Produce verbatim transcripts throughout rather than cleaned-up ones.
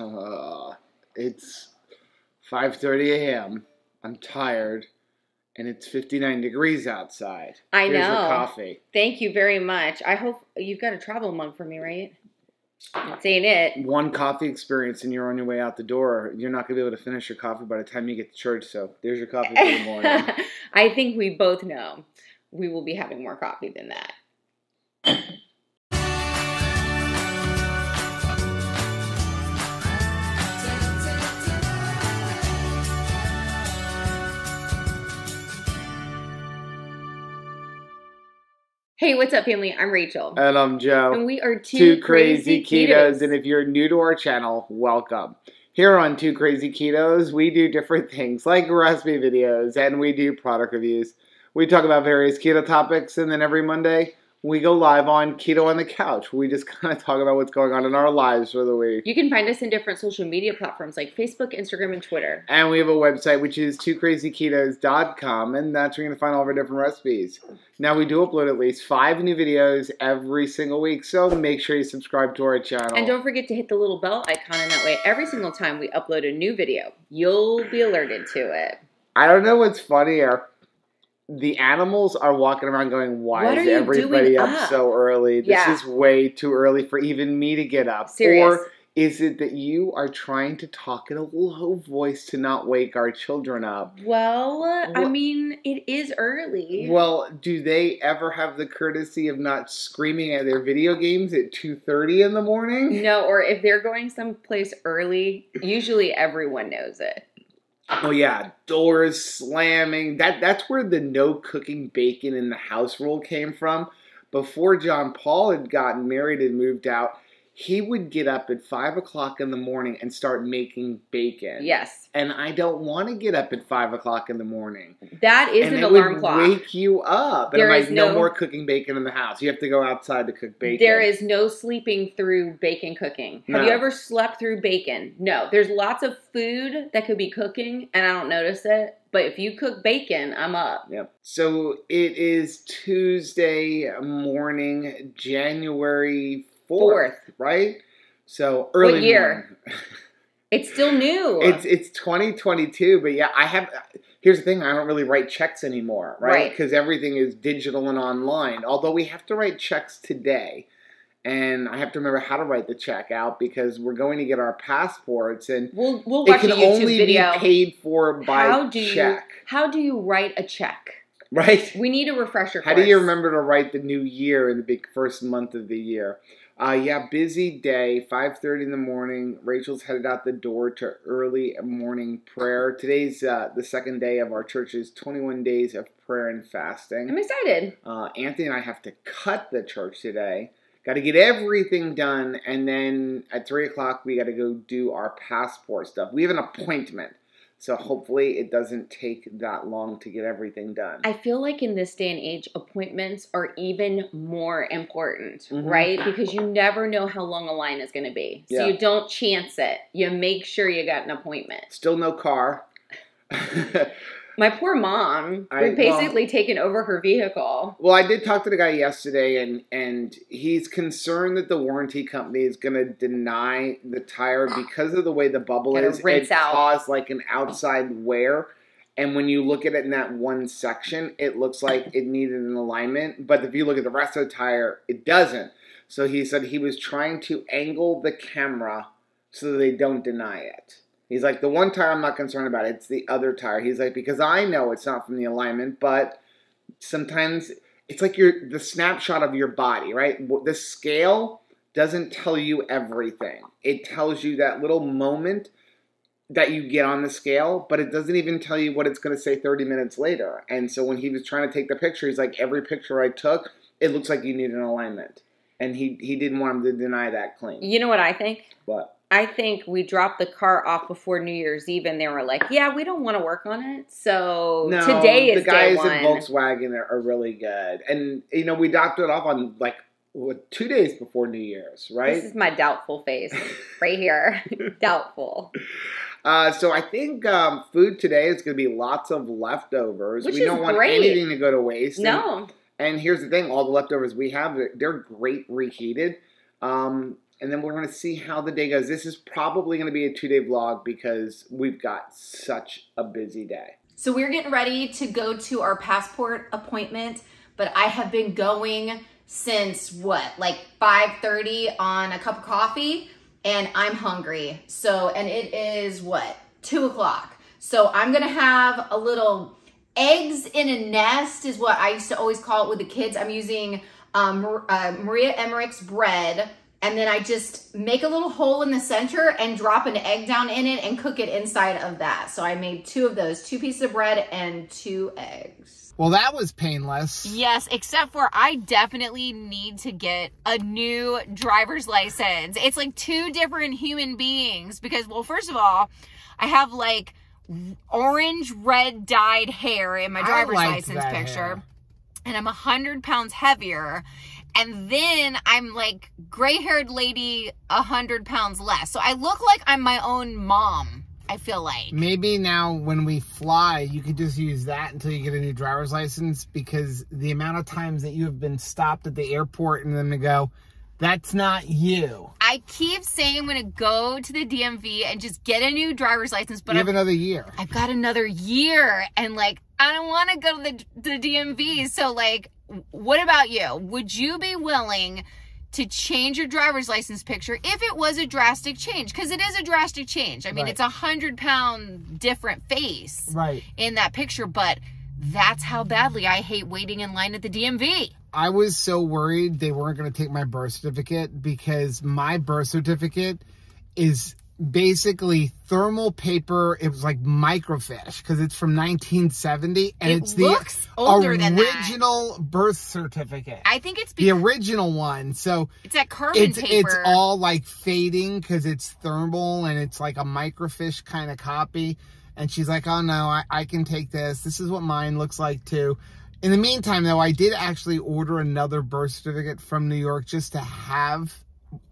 Uh, it's five thirty a m I'm tired, and it's fifty-nine degrees outside. I Here's know. Here's your coffee. Thank you very much. I hope you've got a travel mug for me, right? That's ain't it. One coffee experience, and you're on your way out the door. You're not going to be able to finish your coffee by the time you get to church, so there's your coffee for the morning. I think we both know we will be having more coffee than that. Hey, what's up, family? I'm Rachel. And I'm Joe. And we are Two, Two Crazy, Crazy Ketos. Ketos. And if you're new to our channel, welcome. Here on Two Crazy Ketos, we do different things like recipe videos, and we do product reviews. We talk about various keto topics, and then every Monday, we go live on Keto on the Couch. We just kind of talk about what's going on in our lives for the week. You can find us in different social media platforms like Facebook, Instagram, and Twitter. And we have a website, which is two crazy ketos dot com, and that's where you're going to find all of our different recipes. Now, we do upload at least five new videos every single week, so make sure you subscribe to our channel. And don't forget to hit the little bell icon, and that way every single time we upload a new video, you'll be alerted to it. I don't know what's funnier. The animals are walking around going, why is everybody up, up so early? This yeah. is way too early for even me to get up. Serious. Or is it that you are trying to talk in a low voice to not wake our children up? Well, well, I mean, it is early. Well, do they ever have the courtesy of not screaming at their video games at two thirty in the morning? No, or if they're going someplace early, usually everyone knows it. Oh yeah, doors slamming. That that's where the no cooking bacon in the house rule came from. Before John Paul had gotten married and moved out, he would get up at five o'clock in the morning and start making bacon. Yes. And I don't want to get up at five o'clock in the morning. That is and an it alarm would clock. Wake you up. And there I'm is like, no, no more cooking bacon in the house. You have to go outside to cook bacon. There is no sleeping through bacon cooking. Have no. you ever slept through bacon? No. There's lots of food that could be cooking, and I don't notice it. But if you cook bacon, I'm up. Yep. So it is Tuesday morning, January fourth, right? So early what year? Morning. It's still new. It's it's twenty twenty-two, but yeah, I have. Here's the thing: I don't really write checks anymore, right? Because right. everything is digital and online. Although we have to write checks today, and I have to remember how to write the check out because we're going to get our passports, and we'll we'll watch it can a YouTube only video. Be paid for by how do check. You, how do you write a check? Right. We need a refresher. How course. Do you remember to write the new year in the big first month of the year? Uh, yeah, busy day, five thirty in the morning. Rachel's headed out the door to early morning prayer. Today's uh, the second day of our church's twenty-one days of prayer and fasting. I'm excited. Uh, Anthony and I have to cut the church today. Got to get everything done, and then at three o'clock we got to go do our passport stuff. We have an appointment. So hopefully it doesn't take that long to get everything done. I feel like in this day and age, appointments are even more important, mm-hmm. right? Because you never know how long a line is going to be. So yeah. you don't chance it. You make sure you got an appointment. Still no car. My poor mom, we've basically well, taken over her vehicle. Well, I did talk to the guy yesterday, and, and he's concerned that the warranty company is going to deny the tire because of the way the bubble Gotta is. It out. Caused like an outside wear. And when you look at it in that one section, it looks like it needed an alignment. But if you look at the rest of the tire, it doesn't. So he said he was trying to angle the camera so they don't deny it. He's like, the one tire I'm not concerned about, it's the other tire. He's like, because I know it's not from the alignment, but sometimes it's like your the snapshot of your body, right? The scale doesn't tell you everything. It tells you that little moment that you get on the scale, but it doesn't even tell you what it's going to say thirty minutes later. And so when he was trying to take the picture, he's like, every picture I took, it looks like you need an alignment. And he, he didn't want him to deny that claim. You know what I think? What? I think we dropped the car off before New Year's Eve, and they were like, yeah, we don't want to work on it, so no, today is day one. The guys in Volkswagen are, are really good. And, you know, we dropped it off on, like, what, two days before New Year's, right? This is my doubtful face right here. Doubtful. Uh, so I think um, food today is going to be lots of leftovers. Which we don't want great. Anything to go to waste. No. And, and here's the thing. All the leftovers we have, they're great reheated. Um, and then we're going to see how the day goes. This is probably going to be a two-day vlog because we've got such a busy day. So we're getting ready to go to our passport appointment, but I have been going since what, like five thirty on a cup of coffee, and I'm hungry. So, and it is what, two o'clock. So I'm going to have a little eggs in a nest is what I used to always call it with the kids. I'm using um, uh, Maria Emmerich's bread, and then I just make a little hole in the center and drop an egg down in it and cook it inside of that. So I made two of those, two pieces of bread and two eggs. Well, that was painless. Yes, except for I definitely need to get a new driver's license. It's like two different human beings because, well, first of all, I have like orange red dyed hair in my driver's license picture hair. And I'm a hundred pounds heavier, and then I'm like gray-haired lady a hundred pounds less, so I look like I'm my own mom. I feel like maybe now when we fly you could just use that until you get a new driver's license, because the amount of times that you have been stopped at the airport and then they go, that's not you. I keep saying I'm going to go to the D M V and just get a new driver's license. But you have I've, another year. I've got another year. And, like, I don't want to go to the, the D M V. So, like, what about you? Would you be willing to change your driver's license picture if it was a drastic change? Because it is a drastic change. I mean, right. It's a hundred-pound different face right. in that picture. But that's how badly I hate waiting in line at the D M V. I was so worried they weren't going to take my birth certificate, because my birth certificate is basically thermal paper. It was like microfiche because it's from nineteen seventy, and it it's looks the older original than that. Birth certificate. I think it's the original one. So it's that carbon it's, paper. It's all like fading because it's thermal and it's like a microfiche kind of copy. And she's like, "Oh no, I, I can take this. This is what mine looks like too." In the meantime, though, I did actually order another birth certificate from New York just to have,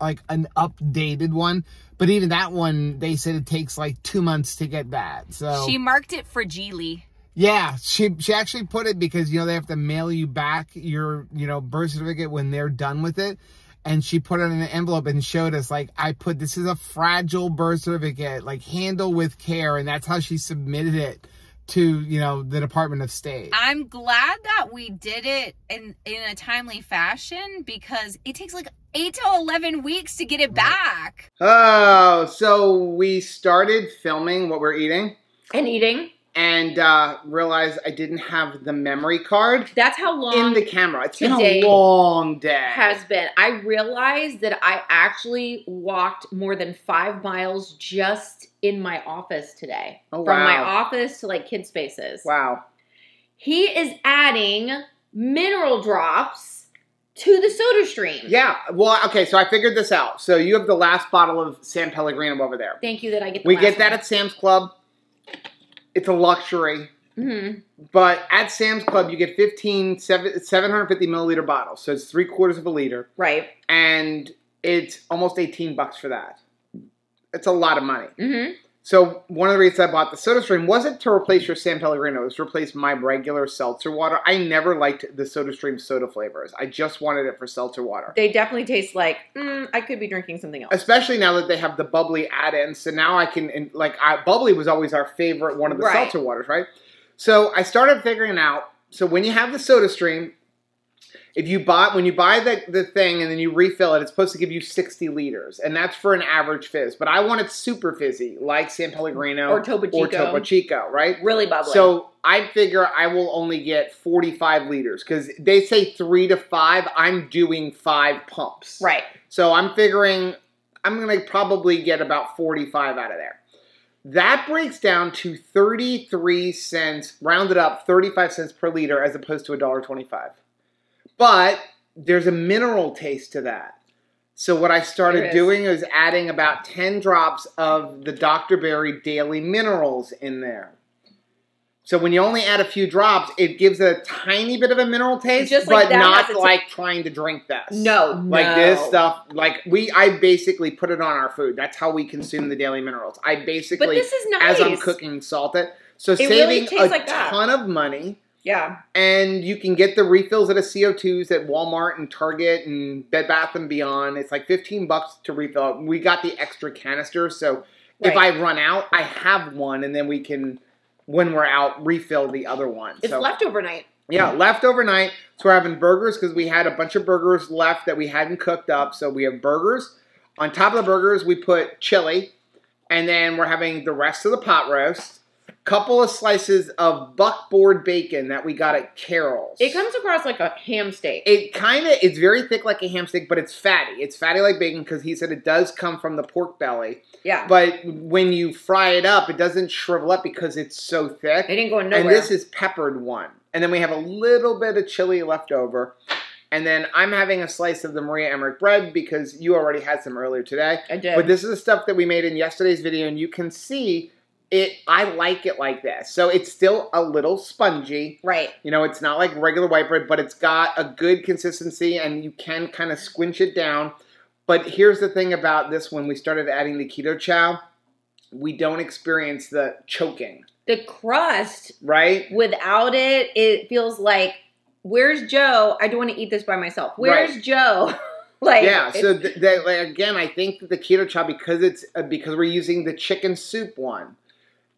like, an updated one. But even that one, they said it takes, like, two months to get that. So she marked it fragile. Yeah, she she actually put it because, you know, they have to mail you back your, you know, birth certificate when they're done with it. And she put it in an envelope and showed us, like, I put, this is a fragile birth certificate, like, handle with care. And that's how she submitted it to, you know, the Department of State. I'm glad that we did it in, in a timely fashion, because it takes like eight to eleven weeks to get it back. Oh, so we started filming what we're eating. And eating. And uh, realized I didn't have the memory card. That's how long. In the camera. It's been a long day. Has been. I realized that I actually walked more than five miles just in my office today. Oh, wow. From my office to like kid spaces. Wow. He is adding mineral drops to the SodaStream. Yeah. Well, okay. So I figured this out. So you have the last bottle of San Pellegrino over there. Thank you that I get the We last get that one. At Sam's Club. It's a luxury, mm-hmm. but at Sam's Club, you get fifteen, seven, seven fifty milliliter bottles. So it's three quarters of a liter. Right. And it's almost eighteen bucks for that. It's a lot of money. Mm-hmm. So one of the reasons I bought the SodaStream wasn't to replace your San Pellegrino. It was to replace my regular seltzer water. I never liked the SodaStream soda flavors. I just wanted it for seltzer water. They definitely taste like, mm, I could be drinking something else. Especially now that they have the bubbly add-in. So now I can, and like, I, bubbly was always our favorite one of the right. seltzer waters, right? So I started figuring out, so when you have the SodaStream, If you buy, when you buy the, the thing and then you refill it, it's supposed to give you sixty liters. And that's for an average fizz. But I want it super fizzy, like San Pellegrino or Topo Chico, or Topo Chico right? Really bubbly. So I figure I will only get forty-five liters. Because they say three to five. I'm doing five pumps. Right. So I'm figuring I'm going to probably get about forty-five out of there. That breaks down to thirty-three cents, rounded up, thirty-five cents per liter as opposed to one dollar twenty-five. But there's a mineral taste to that. So what I started doing is adding about ten drops of the Doctor Berry Daily Minerals in there. So when you only add a few drops, it gives a tiny bit of a mineral taste, just like but that not like trying to drink this. No, Like no. this stuff, like we, I basically put it on our food. That's how we consume the Daily Minerals. I basically, but this is nice. As I'm cooking, salt it. So it saving really tastes a like ton that. of money. Yeah. And you can get the refills at a C O two's at Walmart and Target and Bed Bath and Beyond. It's like fifteen bucks to refill. We got the extra canister, so right. if I run out, I have one, and then we can, when we're out, refill the other one. It's so, leftover night. Yeah, leftover night. So we're having burgers because we had a bunch of burgers left that we hadn't cooked up. So we have burgers. On top of the burgers, we put chili. And then we're having the rest of the pot roast. Couple of slices of buckboard bacon that we got at Carol's. It comes across like a ham steak. It kind of, it's very thick like a ham steak, but it's fatty. It's fatty like bacon because he said it does come from the pork belly. Yeah. But when you fry it up, it doesn't shrivel up because it's so thick. It ain't going nowhere. And this is peppered one. And then we have a little bit of chili left over. And then I'm having a slice of the Maria Emmerich bread because you already had some earlier today. I did. But this is the stuff that we made in yesterday's video, and you can see it. I like it like this. So it's still a little spongy. Right. You know, it's not like regular white bread, but it's got a good consistency, and you can kind of squinch it down. But here's the thing about this: when we started adding the Keto Chow, we don't experience the choking. The crust. Right. Without it, it feels like, where's Joe? I don't want to eat this by myself. Where's right. Joe? Like, yeah, so th that, like, again, I think that the Keto Chow, because it's uh, because we're using the chicken soup one,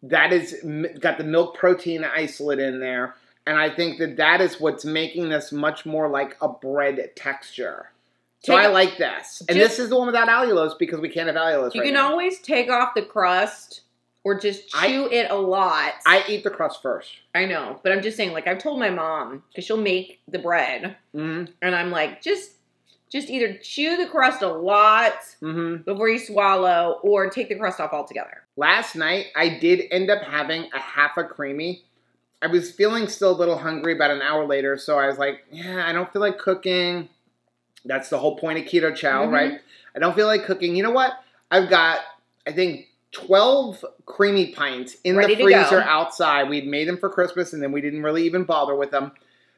that is m got the milk protein isolate in there, and I think that that is what's making this much more like a bread texture. So take I like this, and just, this is the one without allulose because we can't have allulose. You right can now. Always take off the crust. Or just chew I, it a lot. I eat the crust first. I know. But I'm just saying, like, I've told my mom, because she'll make the bread. Mm-hmm. And I'm like, just just either chew the crust a lot mm-hmm. before you swallow, or take the crust off altogether. Last night, I did end up having a half a creamy. I was feeling still a little hungry about an hour later, so I was like, yeah, I don't feel like cooking. That's the whole point of Keto Chow, mm-hmm. right? I don't feel like cooking. You know what? I've got, I think, twelve creamy pints in the freezer outside. We'd made them for Christmas, and then we didn't really even bother with them.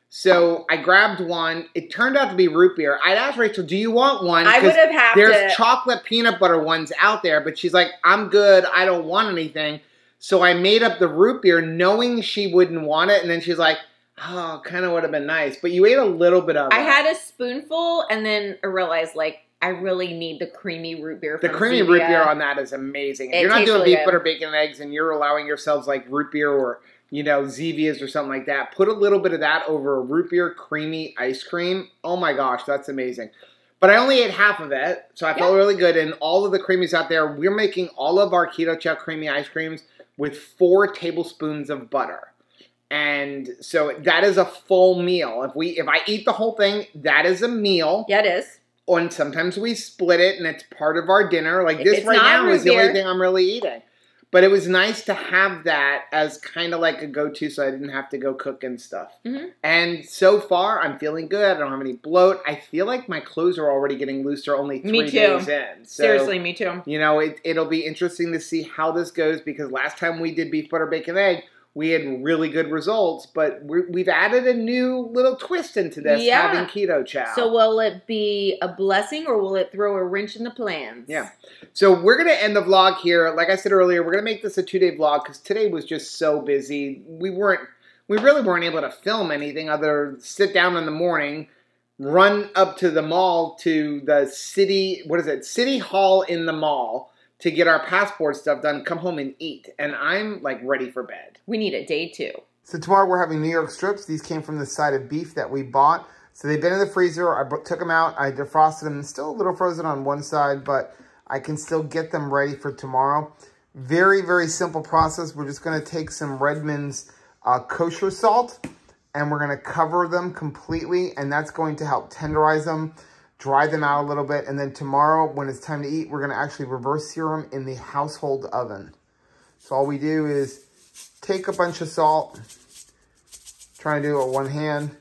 So I grabbed one. It turned out to be root beer. I'd asked Rachel, do you want one? I would have had to. There's chocolate peanut butter ones out there, but she's like, I'm good. I don't want anything. So I made up the root beer knowing she wouldn't want it, and then she's like, oh, kind of would have been nice. But you ate a little bit of it. I had a spoonful, and then I realized, like, I really need the creamy root beer. The creamy root beer on that is amazing. If you're not doing beef, butter, bacon, and eggs, and you're allowing yourselves like root beer or, you know, Zevias or something like that, put a little bit of that over a root beer creamy ice cream. Oh my gosh, that's amazing. But I only ate half of it, so I felt really good. And all of the creamies out there, we're making all of our Keto Chow creamy ice creams with four tablespoons of butter. And so that is a full meal. If we, if I eat the whole thing, that is a meal. Yeah, it is. And sometimes we split it, and it's part of our dinner. Like this right now is the only thing I'm really eating. But it was nice to have that as kind of like a go-to, so I didn't have to go cook and stuff. Mm-hmm. And so far, I'm feeling good. I don't have any bloat. I feel like my clothes are already getting looser only three days in. So, seriously, me too. You know, it, it'll be interesting to see how this goes, because last time we did beef, butter, bacon, egg, we had really good results, but we're, we've added a new little twist into this, yeah. having Keto Chow. So will it be a blessing, or will it throw a wrench in the plans? Yeah. So we're going to end the vlog here. Like I said earlier, we're going to make this a two-day vlog because today was just so busy. We weren't, we really weren't able to film anything other than sit down in the morning, run up to the mall, to the city, what is it, City Hall in the mall, to get our passport stuff done, come home and eat. And I'm, like, ready for bed. We need a day two. So tomorrow we're having New York strips. These came from the side of beef that we bought. So they've been in the freezer. I took them out. I defrosted them. Still a little frozen on one side, but I can still get them ready for tomorrow. Very, very simple process. We're just going to take some Redmond's uh, kosher salt, and we're going to cover them completely, and that's going to help tenderize them. Dry them out a little bit, and then tomorrow when it's time to eat, we're gonna actually reverse sear them in the household oven. So all we do is take a bunch of salt, try to do it with one hand,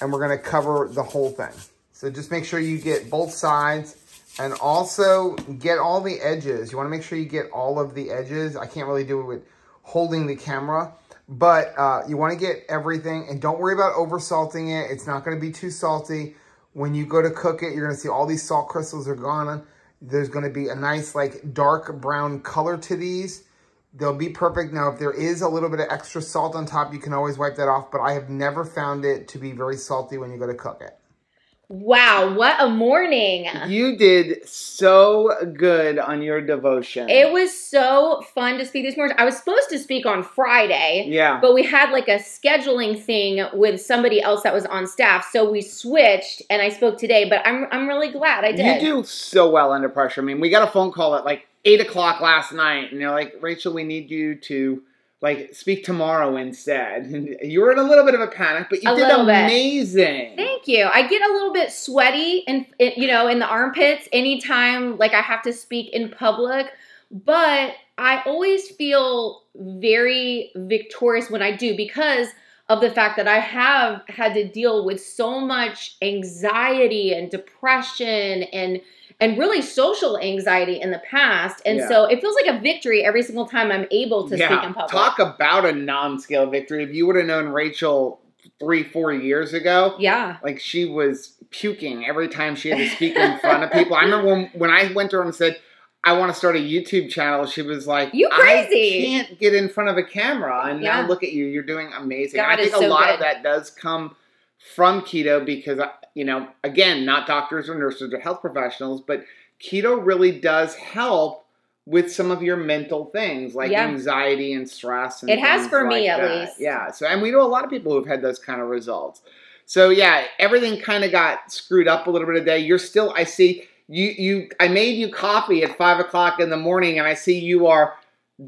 and we're gonna cover the whole thing. So just make sure you get both sides, and also get all the edges. You wanna make sure you get all of the edges. I can't really do it with holding the camera, but uh, you wanna get everything, and don't worry about over-salting it. It's not gonna be too salty. When you go to cook it, you're gonna see all these salt crystals are gone. There's gonna be a nice like dark brown color to these. They'll be perfect. Now, if there is a little bit of extra salt on top, you can always wipe that off, but I have never found it to be very salty when you go to cook it. Wow, what a morning. You did so good on your devotion. It was so fun to speak this morning. I was supposed to speak on Friday, yeah, but we had like a scheduling thing with somebody else that was on staff, so we switched and I spoke today, but I'm, I'm really glad I did. You do so well under pressure. I mean, we got a phone call at like eight o'clock last night, and they're like, Rachel, we need you to like speak tomorrow instead. And you were in a little bit of a panic, but you did amazing. Thank you. I get a little bit sweaty and, you know, in the armpits anytime like I have to speak in public, but I always feel very victorious when I do because of the fact that I have had to deal with so much anxiety and depression and and really social anxiety in the past. And yeah. so it feels like a victory every single time I'm able to yeah. speak in public. Talk about a non-scale victory. If you would have known Rachel three, four years ago, yeah, like she was puking every time she had to speak in front of people. I remember when, when I went to her and said, I want to start a YouTube channel. She was like, you crazy. I can't get in front of a camera. And yeah. now look at you. You're doing amazing. God, I think so a lot good. of that does come from keto because, you know, again, not doctors or nurses or health professionals, but keto really does help with some of your mental things like yeah. anxiety and stress. And it has for like me at that. least. Yeah. So, and we know a lot of people who've had those kind of results. So yeah, everything kind of got screwed up a little bit today. You're still, I see you, you, I made you coffee at five o'clock in the morning and I see you are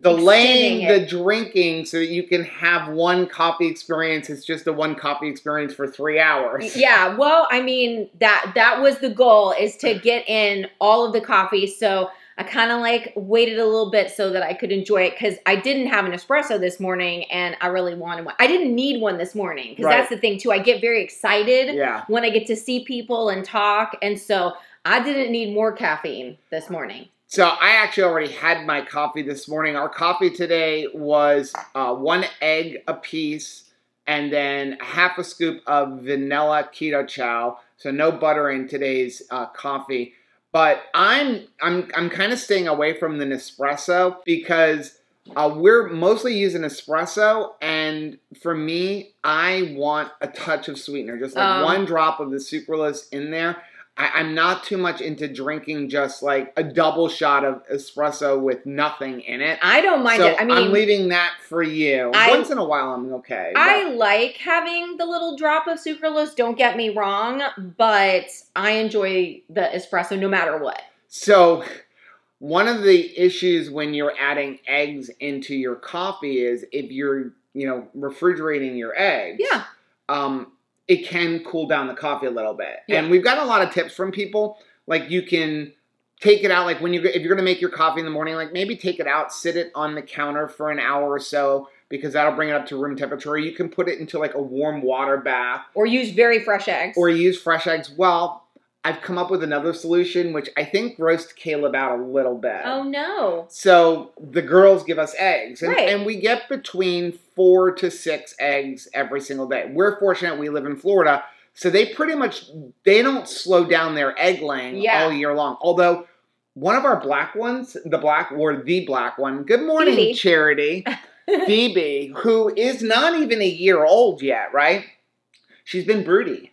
delaying the drinking so that you can have one coffee experience. It's just a one coffee experience for three hours. Yeah. Well, I mean, that, that was the goal, is to get in all of the coffee. So I kind of like waited a little bit so that I could enjoy it because I didn't have an espresso this morning and I really wanted one. I didn't need one this morning because right. that's the thing too. I get very excited yeah. when I get to see people and talk. And so I didn't need more caffeine this morning. So I actually already had my coffee this morning. Our coffee today was uh, one egg a piece and then half a scoop of vanilla keto chow. So no butter in today's uh, coffee. But I'm I'm I'm kind of staying away from the Nespresso because uh, we're mostly using espresso, and for me, I want a touch of sweetener, just like um. one drop of the sucralose in there. I, I'm not too much into drinking just like a double shot of espresso with nothing in it. I don't mind so it. I mean, I'm leaving that for you. I, Once in a while, I'm okay. I but. like having the little drop of sucralose. Don't get me wrong, but I enjoy the espresso no matter what. So one of the issues when you're adding eggs into your coffee is if you're, you know, refrigerating your eggs. Yeah. Um, it can cool down the coffee a little bit. Yeah. And we've got a lot of tips from people. Like you can take it out, like when you, if you're gonna make your coffee in the morning, like maybe take it out, sit it on the counter for an hour or so because that'll bring it up to room temperature. Or you can put it into like a warm water bath. Or use very fresh eggs. Or use fresh eggs. Well, I've come up with another solution, which I think roast Caleb out a little bit. Oh no. So the girls give us eggs and, right. and we get between four to six eggs every single day. We're fortunate we live in Florida. So they pretty much, they don't slow down their egg laying yeah. all year long. Although one of our black ones, the black or the black one, good morning Phoebe. Charity, Phoebe, who is not even a year old yet, right? She's been broody.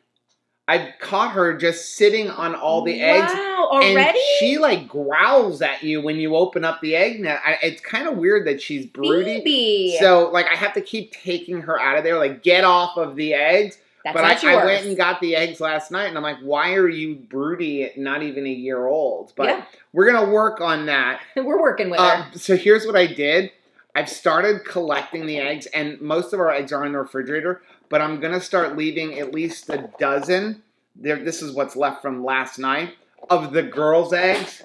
I caught her just sitting on all the wow, eggs. Wow, already? And she like growls at you when you open up the egg net. I, it's kind of weird that she's broody. Phoebe. So like I have to keep taking her out of there, like get off of the eggs. That's but not I, I went and got the eggs last night and I'm like, why are you broody at not even a year old? But yeah. we're going to work on that. We're working with uh, her. So here's what I did. I've started collecting the eggs, and most of our eggs are in the refrigerator, but I'm going to start leaving at least a dozen, there, this is what's left from last night, of the girls' eggs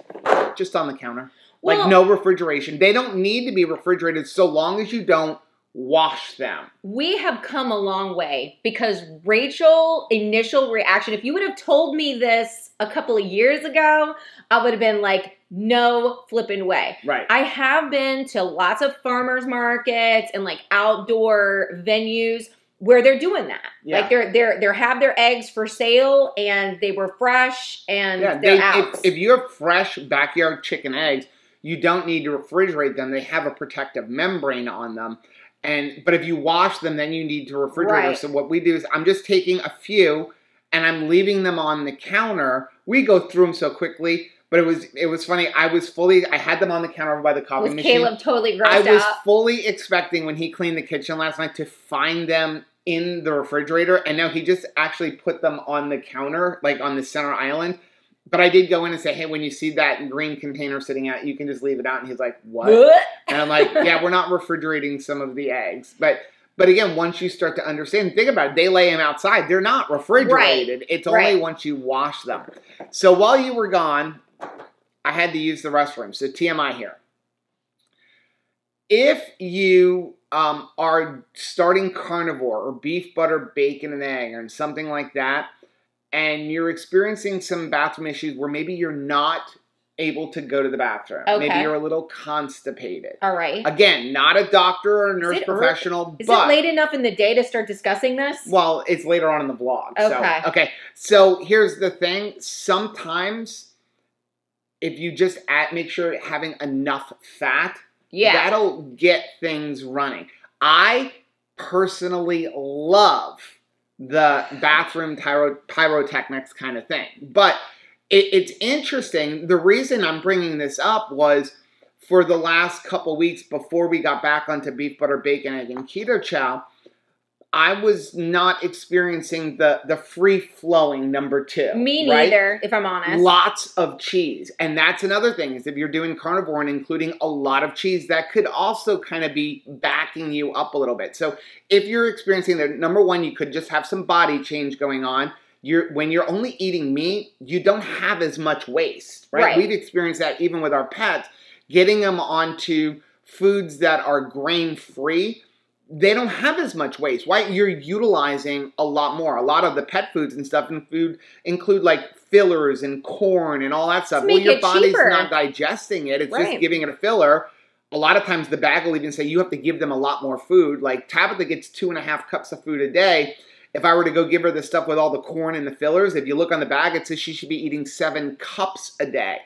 just on the counter. Well, like no refrigeration. They don't need to be refrigerated so long as you don't wash them. We have come a long way because Rachel's initial reaction, if you would have told me this a couple of years ago, I would have been like, no flipping way. Right. I have been to lots of farmers markets and like outdoor venues where they're doing that. Yeah. Like they're they're they're have their eggs for sale and they were fresh and yeah, they're they, out. If, if you have fresh backyard chicken eggs, you don't need to refrigerate them. They have a protective membrane on them. And but if you wash them, then you need to refrigerate right. them. So what we do is I'm just taking a few and I'm leaving them on the counter. We go through them so quickly. But it was it was funny. I was fully I had them on the counter by the coffee was machine. Caleb totally grossed out. I was out. fully expecting when he cleaned the kitchen last night to find them in the refrigerator, and now he just actually put them on the counter, like on the center island. But I did go in and say, hey, when you see that green container sitting out, you can just leave it out. And he's like, what? what? And I'm like, yeah, we're not refrigerating some of the eggs. But but again, once you start to understand, think about it. They lay them outside. They're not refrigerated. Right. It's only right. once you wash them. So while you were gone, I had to use the restroom. So T M I here. If you um, are starting carnivore or beef, butter, bacon, and egg or something like that, and you're experiencing some bathroom issues where maybe you're not able to go to the bathroom. Okay. Maybe you're a little constipated. All right. Again, not a doctor or a nurse is professional. Is but, it late enough in the day to start discussing this? Well, it's later on in the blog. Okay. So, okay. So here's the thing. Sometimes if you just add, make sure you're having enough fat, yeah. that'll get things running. I personally love the bathroom tyro pyrotechnics kind of thing. But it, it's interesting. The reason I'm bringing this up was for the last couple weeks before we got back onto beef, butter, bacon, egg, and Keto Chow, I was not experiencing the, the free-flowing number two. Me neither, right? If I'm honest. Lots of cheese. And that's another thing is if you're doing carnivore and including a lot of cheese, that could also kind of be backing you up a little bit. So if you're experiencing that, number one, you could just have some body change going on. You're, when you're only eating meat, you don't have as much waste, right? right? We've experienced that even with our pets. Getting them onto foods that are grain-free, they don't have as much waste. Why? You're utilizing a lot more. A lot of the pet foods and stuff and food include like fillers and corn and all that stuff. Well, your body's not digesting it. It's just giving it a filler. A lot of times the bag will even say you have to give them a lot more food. Like Tabitha gets two and a half cups of food a day. If I were to go give her the stuff with all the corn and the fillers, if you look on the bag, it says she should be eating seven cups a day.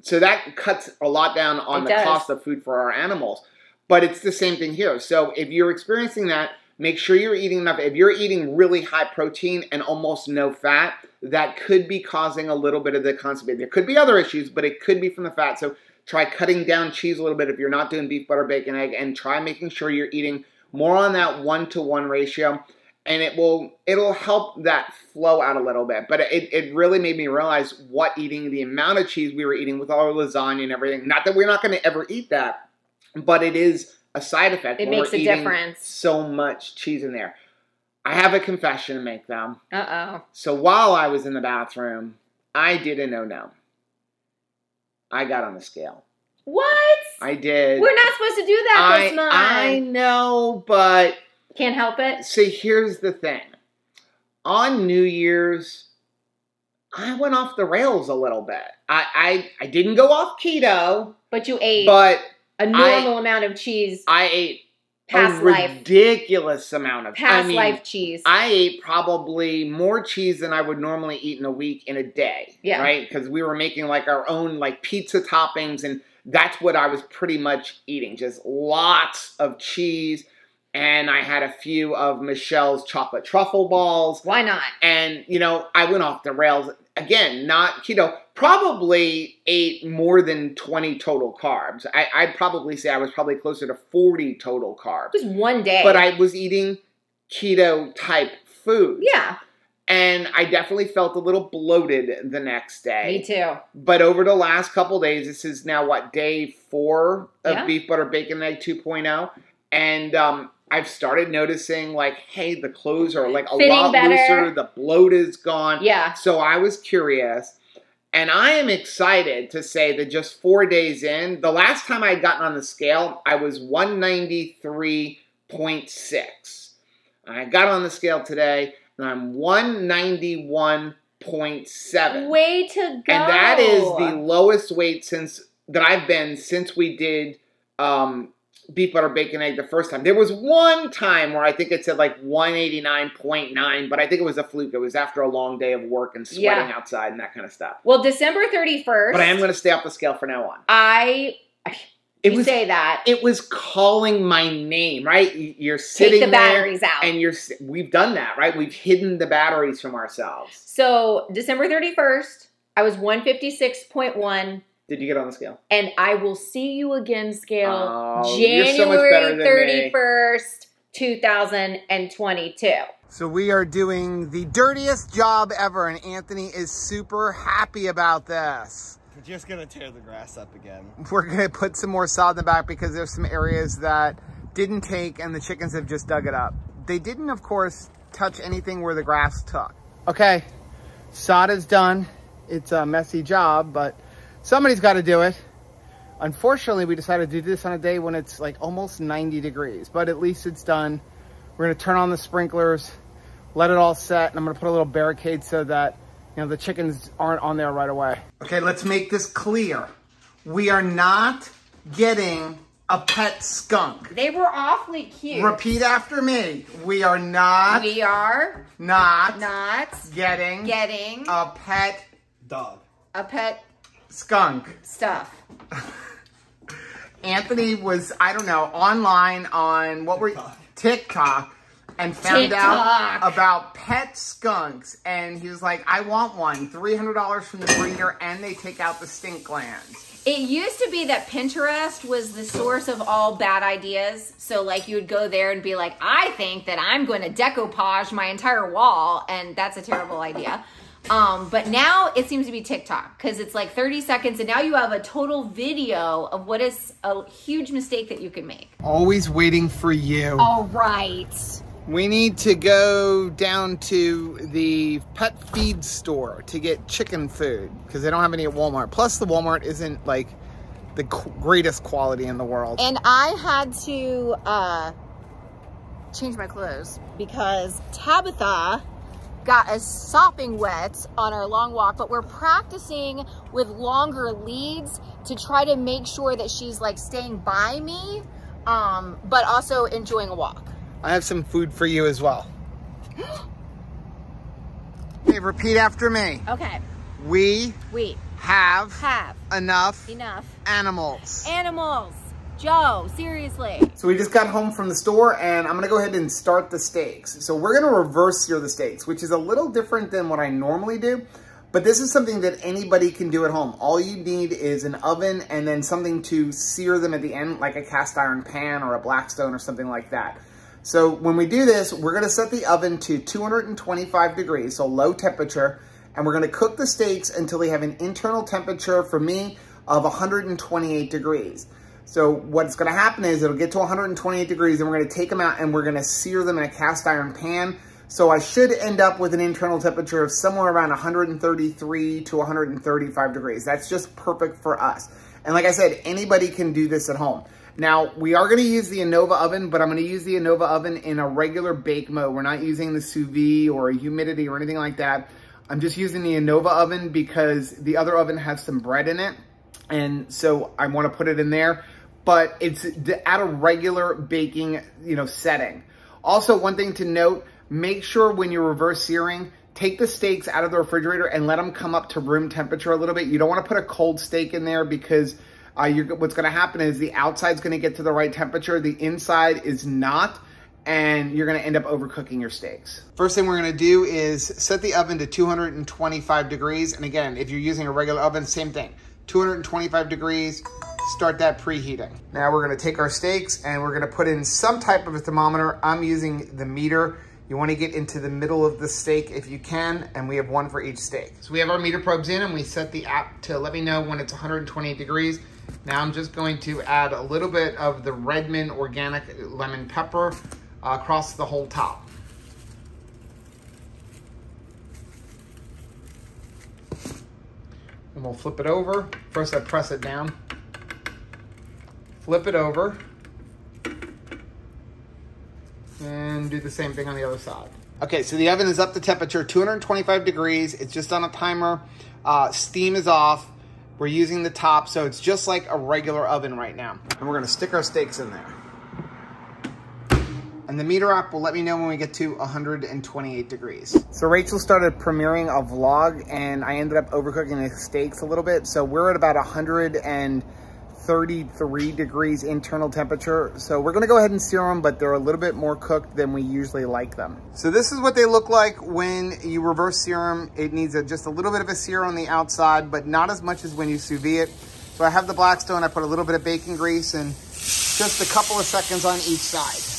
So that cuts a lot down on the cost of food for our animals. But it's the same thing here. So if you're experiencing that, make sure you're eating enough. If you're eating really high protein and almost no fat, that could be causing a little bit of the constipation. There could be other issues, but it could be from the fat. So try cutting down cheese a little bit if you're not doing beef, butter, bacon, egg, and try making sure you're eating more on that one-to-one ratio, and it will it'll help that flow out a little bit. But it, it really made me realize what eating, the amount of cheese we were eating with all our lasagna and everything. Not that we're not going to ever eat that, but it is a side effect. It makes a difference. So much cheese in there. I have a confession to make, though. Uh-oh. So while I was in the bathroom, I did a no-no. I got on the scale. What? I did. We're not supposed to do that this month. I know, but... Can't help it. See, here's the thing. On New Year's, I went off the rails a little bit. I, I, I didn't go off keto. But you ate. But... A normal I, amount of cheese. I ate past a life. ridiculous amount of past I mean, life cheese. I ate probably more cheese than I would normally eat in a week in a day. Yeah. Right? Because we were making like our own like pizza toppings, and that's what I was pretty much eating. Just lots of cheese. And I had a few of Michelle's chocolate truffle balls. Why not? And, you know, I went off the rails. Again, not keto. Probably ate more than twenty total carbs. I, I'd probably say I was probably closer to forty total carbs. Just one day. But I was eating keto type food. Yeah. And I definitely felt a little bloated the next day. Me too. But over the last couple days, this is now what, day four of yeah. beef, butter, bacon, egg two point oh. And um, I've started noticing like, hey, the clothes are like a Fitting lot better. looser. The bloat is gone. Yeah. So I was curious. And I am excited to say that just four days in, the last time I had gotten on the scale, I was one ninety-three point six. I got on the scale today, and I'm one ninety-one point seven. Way to go. And that is the lowest weight since that I've been since we did um, beef, butter, bacon, egg the first time. There was one time where I think it said like one eighty-nine point nine, but I think it was a fluke. It was after a long day of work and sweating yeah. outside and that kind of stuff. Well, December thirty-first. But I am going to stay off the scale for now on. I It you was, say that. It was calling my name, right? You're sitting there. Take the there batteries out. And you're, we've done that, right? We've hidden the batteries from ourselves. So December thirty-first, I was one fifty-six point one. Did you get on the scale? And I will see you again scale oh, January thirty-first, two thousand twenty-two. So we are doing the dirtiest job ever, and Anthony is super happy about this. We're just going to tear the grass up again. We're going to put some more sod in the back because there's some areas that didn't take and the chickens have just dug it up. They didn't, of course, touch anything where the grass took. Okay, sod is done. It's a messy job, but somebody's got to do it. Unfortunately, we decided to do this on a day when it's like almost ninety degrees, but at least it's done. We're going to turn on the sprinklers, let it all set, and I'm going to put a little barricade so that you know, the chickens aren't on there right away. Okay, let's make this clear. We are not getting a pet skunk. They were awfully cute. Repeat after me. We are not. We are. Not. Not. Getting. Getting. A pet dog. A pet. Skunk. Stuff. Anthony was, I don't know, online on, what were you? TikTok. And found TikTok. out about pet skunks, and he was like, I want one, three hundred dollars from the breeder, and they take out the stink glands. It used to be that Pinterest was the source of all bad ideas, so like you would go there and be like, I think that I'm going to decoupage my entire wall, and that's a terrible idea. Um, but now it seems to be TikTok, because it's like thirty seconds, and now you have a total video of what is a huge mistake that you can make. Always waiting for you. All right. We need to go down to the pet feed store to get chicken food because they don't have any at Walmart. Plus the Walmart isn't like the greatest quality in the world. And I had to uh, change my clothes because Tabitha got us sopping wet on our long walk, but we're practicing with longer leads to try to make sure that she's like staying by me, um, but also enjoying a walk. I have some food for you as well. Hey, repeat after me. Okay. We. We. Have. Have. Enough. Enough. Animals. Animals. Joe, seriously. So we just got home from the store and I'm gonna go ahead and start the steaks. So we're gonna reverse sear the steaks, which is a little different than what I normally do, but this is something that anybody can do at home. All you need is an oven and then something to sear them at the end, like a cast iron pan or a Blackstone or something like that. So when we do this, we're gonna set the oven to two hundred twenty-five degrees, so low temperature, and we're gonna cook the steaks until they have an internal temperature, for me, of one hundred twenty-eight degrees. So what's gonna happen is it'll get to one hundred twenty-eight degrees and we're gonna take them out and we're gonna sear them in a cast iron pan. So I should end up with an internal temperature of somewhere around one hundred thirty-three to one hundred thirty-five degrees. That's just perfect for us. And like I said, anybody can do this at home. Now, we are gonna use the Anova oven, but I'm gonna use the Anova oven in a regular bake mode. We're not using the sous vide or humidity or anything like that. I'm just using the Anova oven because the other oven has some bread in it, and so I wanna put it in there, but it's at a regular baking, you know, setting. Also, one thing to note, make sure when you're reverse searing, take the steaks out of the refrigerator and let them come up to room temperature a little bit. You don't wanna put a cold steak in there because Uh, you're, what's going to happen is the outside's going to get to the right temperature, the inside is not, and you're going to end up overcooking your steaks. First thing we're going to do is set the oven to two hundred twenty-five degrees. And again, if you're using a regular oven, same thing, two hundred twenty-five degrees, start that preheating. Now we're going to take our steaks and we're going to put in some type of a thermometer. I'm using the meter. You want to get into the middle of the steak if you can, and we have one for each steak. So we have our meter probes in and we set the app to let me know when it's one hundred twenty degrees. Now I'm just going to add a little bit of the Redmond organic lemon pepper uh, across the whole top. And we'll flip it over. First I press it down. Flip it over. And do the same thing on the other side. Okay, so the oven is up to temperature, two hundred twenty-five degrees. It's just on a timer. Uh, steam is off. We're using the top, so it's just like a regular oven right now. And we're gonna stick our steaks in there. And the meter app will let me know when we get to one hundred twenty-eight degrees. So Rachel started premiering a vlog and I ended up overcooking the steaks a little bit. So we're at about 100 and thirty-three degrees internal temperature. So we're gonna go ahead and sear them, but they're a little bit more cooked than we usually like them. So this is what they look like when you reverse sear them. It needs a, just a little bit of a sear on the outside, but not as much as when you sous vide it. So I have the Blackstone, I put a little bit of bacon grease and just a couple of seconds on each side.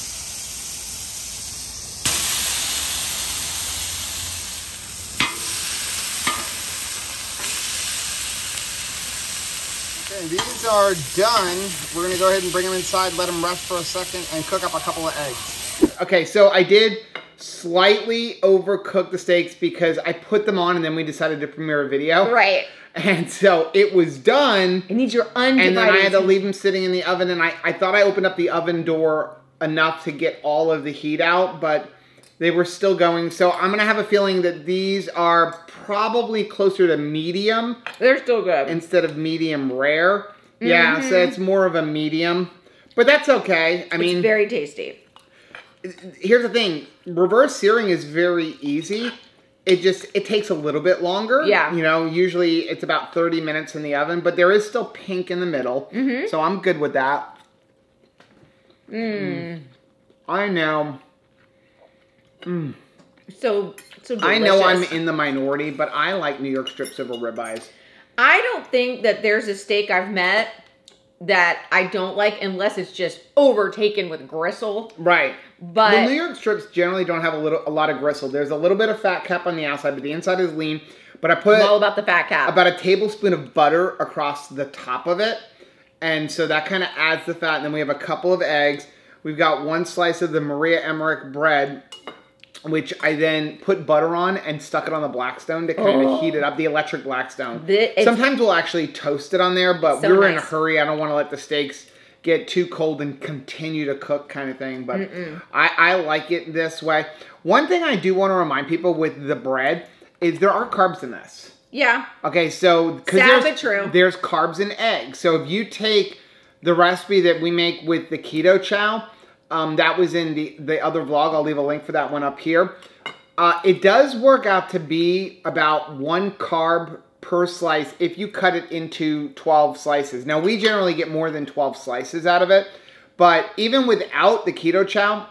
And these are done. We're gonna go ahead and bring them inside, let them rest for a second, and cook up a couple of eggs. Okay, so I did slightly overcook the steaks because I put them on and then we decided to premiere a video. Right. And so it was done. I need your undivided. And then I had to leave them sitting in the oven, and I, I thought I opened up the oven door enough to get all of the heat out, but they were still going. So I'm gonna have a feeling that these are probably closer to medium. They're still good. Instead of medium rare. Mm-hmm. Yeah, so it's more of a medium. But that's okay. I mean, it's very tasty. Here's the thing. Reverse searing is very easy. It just, it takes a little bit longer. Yeah. You know, usually it's about thirty minutes in the oven, but there is still pink in the middle. Mm-hmm. So I'm good with that. Mm. Mm. I know. Mm. So, so delicious. I know I'm in the minority, but I like New York strips over ribeyes. I don't think that there's a steak I've met that I don't like unless it's just overtaken with gristle. Right. But the New York strips generally don't have a little, a lot of gristle. There's a little bit of fat cap on the outside, but the inside is lean. But I put I'm all about the fat cap. About a tablespoon of butter across the top of it, and so that kind of adds the fat. And then we have a couple of eggs. We've got one slice of the Maria Emmerich bread, which I then put butter on and stuck it on the Blackstone to kind of oh. heat it up, the electric Blackstone. The, Sometimes we'll actually toast it on there, but so we were nice. in a hurry. I don't want to let the steaks get too cold and continue to cook kind of thing, but Mm-mm. I, I like it this way. One thing I do want to remind people with the bread is there are carbs in this. Yeah. Okay, so because there's, there's carbs in eggs. So if you take the recipe that we make with the Keto Chow, Um, that was in the, the other vlog. I'll leave a link for that one up here. Uh, it does work out to be about one carb per slice if you cut it into twelve slices. Now, we generally get more than twelve slices out of it, but even without the Keto Chow,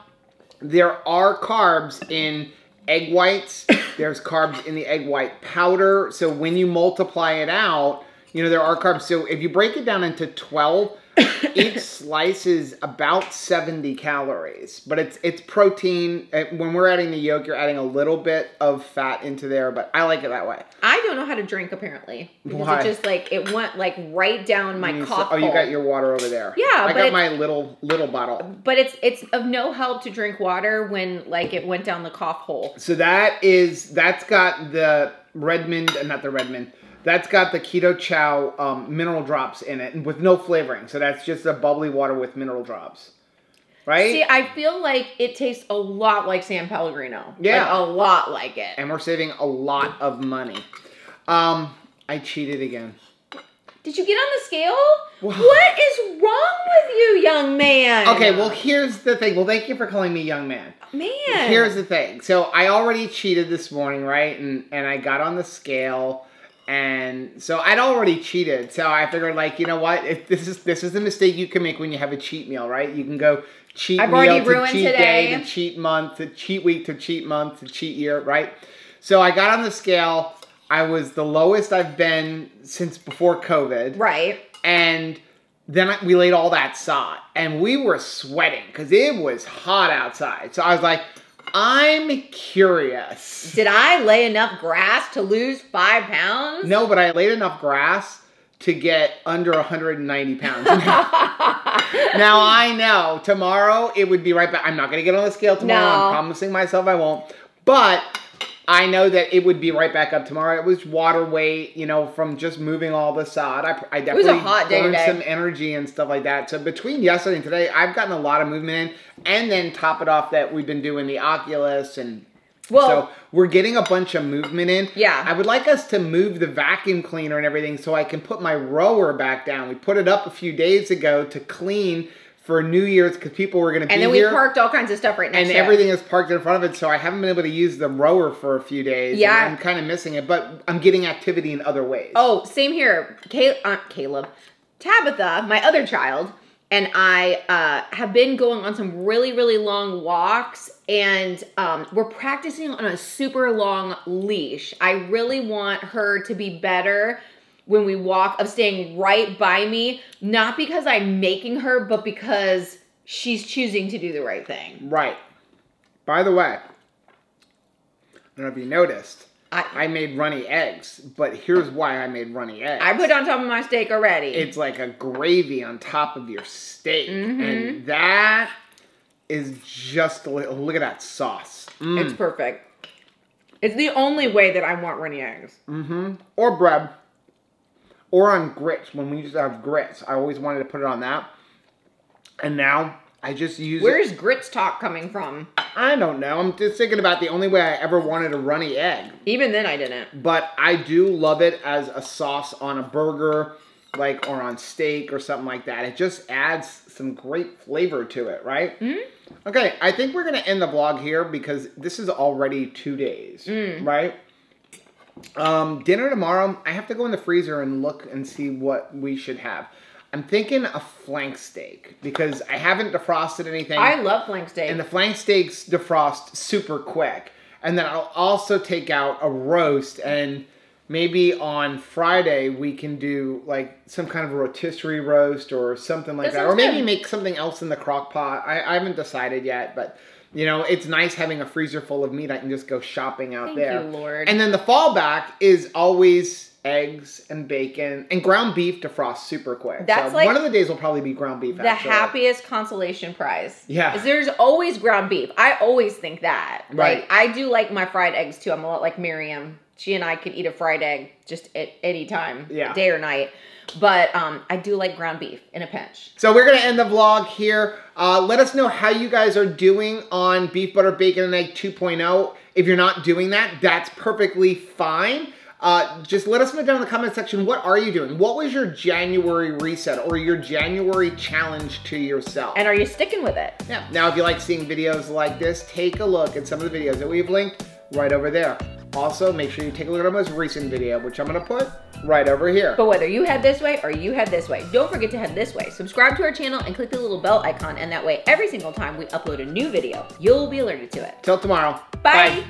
there are carbs in egg whites. There's carbs in the egg white powder. So when you multiply it out, you know, there are carbs. So if you break it down into twelve, each slice is about seventy calories, but it's it's protein. When we're adding the yolk, you're adding a little bit of fat into there, but I like it that way. I don't know how to drink, apparently. Because Why? It just, like, it went, like, right down my cough so, Oh, bowl. You got your water over there. Yeah, I got my little little bottle. But it's it's of no help to drink water when, like, it went down the cough hole. So that is, that's got the Redmond, not the Redmond, that's got the Keto Chow um, mineral drops in it with no flavoring. So that's just a bubbly water with mineral drops. Right? See, I feel like it tastes a lot like San Pellegrino. Yeah. Like, a lot like it. And we're saving a lot of money. Um, I cheated again. Did you get on the scale? What? What is wrong with you, young man? Okay, well, here's the thing. Well, thank you for calling me young man. Man. Here's the thing. So I already cheated this morning, right? And, and I got on the scale. And so I'd already cheated, so I figured, like, you know what? If this is this is the mistake you can make when you have a cheat meal, right? You can go cheat I've meal to cheat today. day to cheat month to cheat week to cheat month to cheat year, right? So I got on the scale. I was the lowest I've been since before COVID, right? And then we laid all that aside, and we were sweating because it was hot outside. So I was like, I'm curious. Did I lay enough grass to lose five pounds? No, but I laid enough grass to get under one hundred ninety pounds. Now, now I know tomorrow it would be right back. I'm not going to get on the scale tomorrow. No. I'm promising myself I won't. But I know that it would be right back up tomorrow. It was water weight, you know, from just moving all this out. I, I definitely it was a hot day burned today. Some energy and stuff like that. So between yesterday and today, I've gotten a lot of movement in. And then top it off that we've been doing the Oculus. And well, so we're getting a bunch of movement in. Yeah. I would like us to move the vacuum cleaner and everything so I can put my rower back down. We put it up a few days ago to clean for New Year's because people were going to be here. And then we here, parked all kinds of stuff right next to it. And everything is parked in front of it, so I haven't been able to use the rower for a few days. Yeah. I'm kind of missing it, but I'm getting activity in other ways. Oh, same here. Caleb, uh, Caleb. Tabitha, my other child, and I uh, have been going on some really, really long walks, and um, we're practicing on a super long leash. I really want her to be better when we walk of staying right by me, not because I'm making her, but because she's choosing to do the right thing. Right. By the way, I don't know if you noticed, I, I made runny eggs, but here's why I made runny eggs. I put on top of my steak already. It's like a gravy on top of your steak. Mm-hmm. And that is just, look at that sauce. Mm. It's perfect. It's the only way that I want runny eggs. Mm-hmm. Or bread. Or on grits. When we used to have grits, I always wanted to put it on that. And now I just use Where's it. grits talk coming from? I don't know. I'm just thinking about the only way I ever wanted a runny egg. Even then I didn't. But I do love it as a sauce on a burger, like, or on steak or something like that. It just adds some great flavor to it, right? Mm-hmm. Okay, I think we're going to end the vlog here because this is already two days, mm. right? Um, dinner tomorrow, I have to go in the freezer and look and see what we should have. I'm thinking a flank steak because I haven't defrosted anything. I love flank steak. And the flank steaks defrost super quick. And then I'll also take out a roast, and maybe on Friday we can do like some kind of a rotisserie roast or something like that. that. Or maybe good. make something else in the crock pot. I, I haven't decided yet, but you know, it's nice having a freezer full of meat. I can just go shopping out Thank there. Thank you, Lord. And then the fallback is always eggs and bacon and ground beef defrosts super quick. That's so like one of the days will probably be ground beef. The actually. happiest consolation prize. Yeah. There's always ground beef. I always think that. Right. Like, I do like my fried eggs too. I'm a lot like Miriam. She and I could eat a fried egg just at any time, yeah. day or night. But um, I do like ground beef in a pinch. So we're going to end the vlog here. Uh, let us know how you guys are doing on beef, butter, bacon, and egg two point oh. If you're not doing that, that's perfectly fine. Uh, just let us know down in the comment section, what are you doing? What was your January reset or your January challenge to yourself? And are you sticking with it? Yeah. Now, if you like seeing videos like this, take a look at some of the videos that we've linked right over there. Also, make sure you take a look at our most recent video, which I'm going to put right over here. But whether you head this way or you head this way, don't forget to head this way. Subscribe to our channel and click the little bell icon, and that way every single time we upload a new video, you'll be alerted to it. Till tomorrow. Bye. Bye.